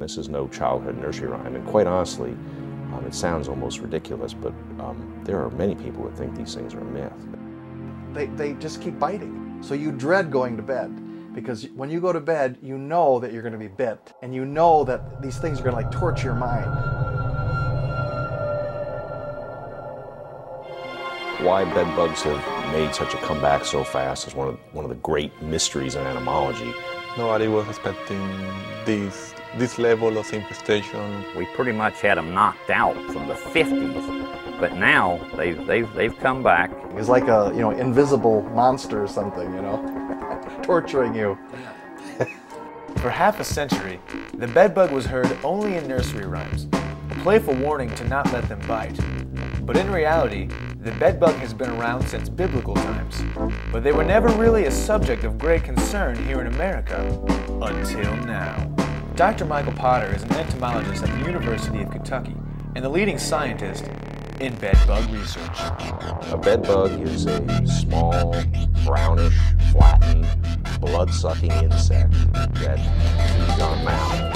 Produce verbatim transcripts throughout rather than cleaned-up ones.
This is no childhood nursery rhyme, and quite honestly, um, it sounds almost ridiculous, but um, there are many people that think these things are a myth. They, they just keep biting. So you dread going to bed, because when you go to bed, you know that you're going to be bit, and you know that these things are going to like torture your mind. Why bedbugs have made such a comeback so fast is one of one of the great mysteries in entomology. Nobody was expecting this this level of infestation. We pretty much had them knocked out from the fifties, but now they've they've they've come back. It's like a you know invisible monster or something, you know, torturing you. For half a century, the bedbug was heard only in nursery rhymes, a playful warning to not let them bite. But in reality, the bedbug has been around since biblical times, but they were never really a subject of great concern here in America, until now. Doctor Michael Potter is an entomologist at the University of Kentucky and the leading scientist in bedbug research. A bedbug is a small, brownish, flattened, blood-sucking insect that feeds on mouth.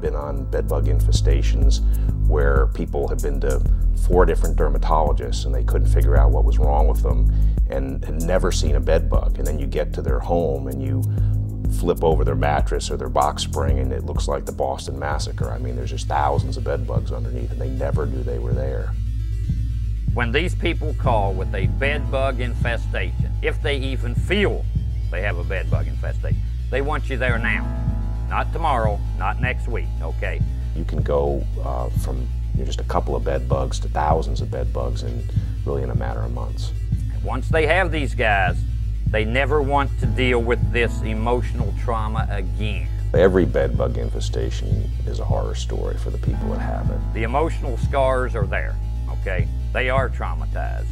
Been on bedbug infestations where people have been to four different dermatologists and they couldn't figure out what was wrong with them and had never seen a bedbug. And then you get to their home and you flip over their mattress or their box spring and it looks like the Boston Massacre. I mean, there's just thousands of bedbugs underneath and they never knew they were there. When these people call with a bedbug infestation, if they even feel they have a bedbug infestation, they want you there now. Not tomorrow, not next week, okay? You can go uh, from you know, just a couple of bed bugs to thousands of bed bugs in really in a matter of months. Once they have these guys, they never want to deal with this emotional trauma again. Every bed bug infestation is a horror story for the people that have it. The emotional scars are there, okay? They are traumatized.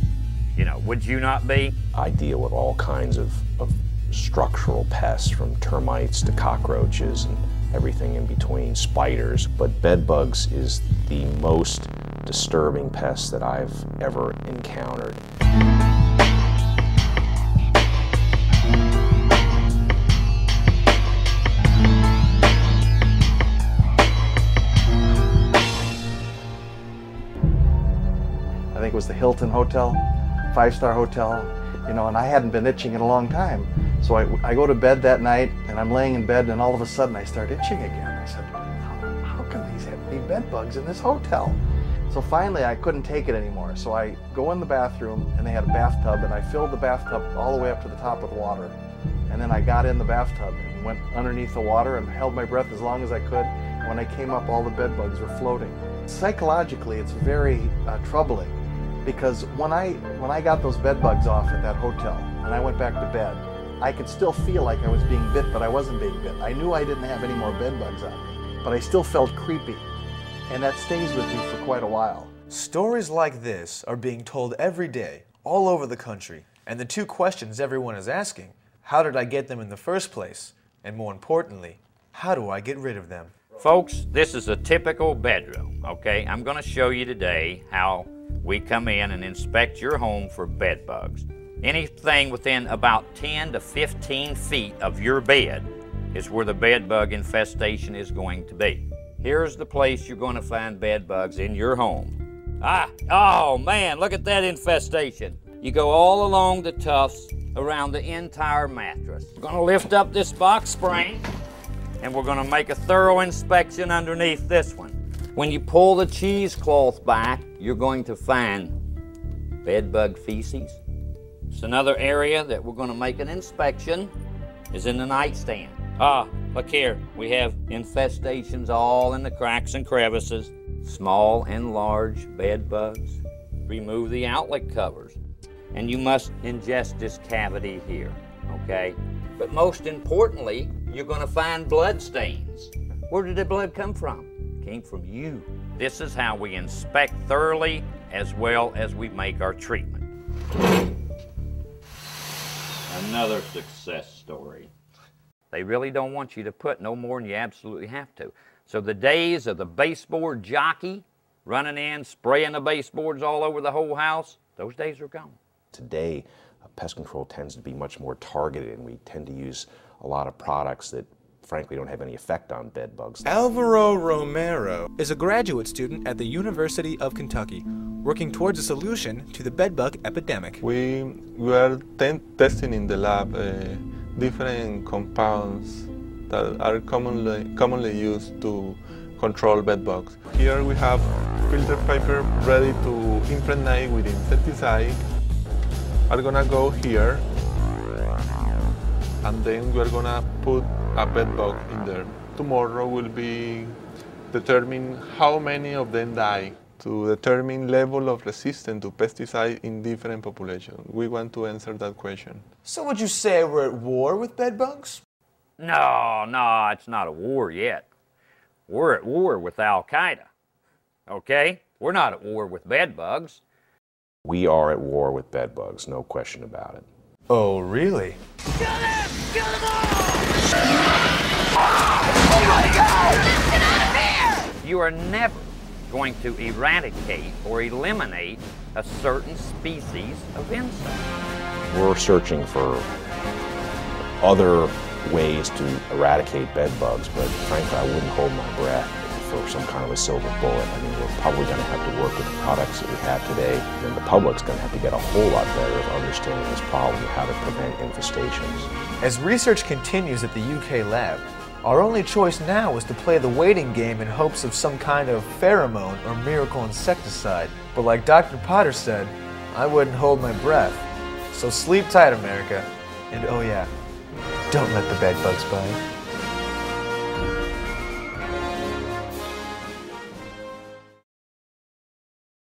You know, would you not be? I deal with all kinds of, of structural pests, from termites to cockroaches and everything in between, spiders. But bedbugs is the most disturbing pest that I've ever encountered. I think it was the Hilton Hotel, five-star hotel, you know, and I hadn't been itching in a long time. So I, I go to bed that night, and I'm laying in bed, and all of a sudden I start itching again. I said, how, how can these have any bed bugs in this hotel? So finally I couldn't take it anymore. So I go in the bathroom, and they had a bathtub, and I filled the bathtub all the way up to the top with water. And then I got in the bathtub and went underneath the water and held my breath as long as I could. And when I came up, all the bed bugs were floating. Psychologically, it's very uh, troubling, because when I, when I got those bed bugs off at that hotel and I went back to bed, I could still feel like I was being bit, but I wasn't being bit. I knew I didn't have any more bed bugs on me, but I still felt creepy, and that stays with me for quite a while. Stories like this are being told every day, all over the country, and the two questions everyone is asking, how did I get them in the first place? And more importantly, how do I get rid of them? Folks, this is a typical bedroom, okay? I'm gonna show you today how we come in and inspect your home for bed bugs. Anything within about ten to fifteen feet of your bed is where the bed bug infestation is going to be. Here's the place you're going to find bed bugs in your home. Ah, oh man, look at that infestation. You go all along the tufts around the entire mattress. We're going to lift up this box spring and we're going to make a thorough inspection underneath this one. When you pull the cheesecloth back, you're going to find bed bug feces. It's another area that we're going to make an inspection is in the nightstand. Ah, look here. We have infestations all in the cracks and crevices. Small and large bed bugs. Remove the outlet covers. And you must ingest this cavity here, okay? But most importantly, you're going to find blood stains. Where did the blood come from? It came from you. This is how we inspect thoroughly as well as we make our treatment. Another success story. They really don't want you to put no more than you absolutely have to. So the days of the baseboard jockey running in, spraying the baseboards all over the whole house, those days are gone. Today, uh, pest control tends to be much more targeted, and we tend to use a lot of products that frankly don't have any effect on bed bugs. Alvaro Romero is a graduate student at the University of Kentucky, working towards a solution to the bedbug epidemic. We were testing in the lab uh, different compounds that are commonly, commonly used to control bedbugs. Here we have filter paper ready to impregnate with insecticide. We're gonna go here, and then we're gonna put a bedbug in there. Tomorrow will be determining how many of them die, to determine level of resistance to pesticide in different populations. We want to answer that question. So would you say we're at war with bedbugs? No, no, it's not a war yet. We're at war with Al-Qaeda, okay? We're not at war with bedbugs. We are at war with bedbugs, no question about it. Oh, really? Kill them! Kill them all! Oh my God! Let's get out of here! You are never going to eradicate or eliminate a certain species of insect. We're searching for other ways to eradicate bedbugs, but frankly, I wouldn't hold my breath for some kind of a silver bullet. I mean, we're probably going to have to work with the products that we have today, and the public's going to have to get a whole lot better at understanding this problem and how to prevent infestations. As research continues at the U K lab, our only choice now is to play the waiting game in hopes of some kind of pheromone or miracle insecticide. But like Doctor Potter said, I wouldn't hold my breath. So sleep tight, America. And oh yeah, don't let the bedbugs bite.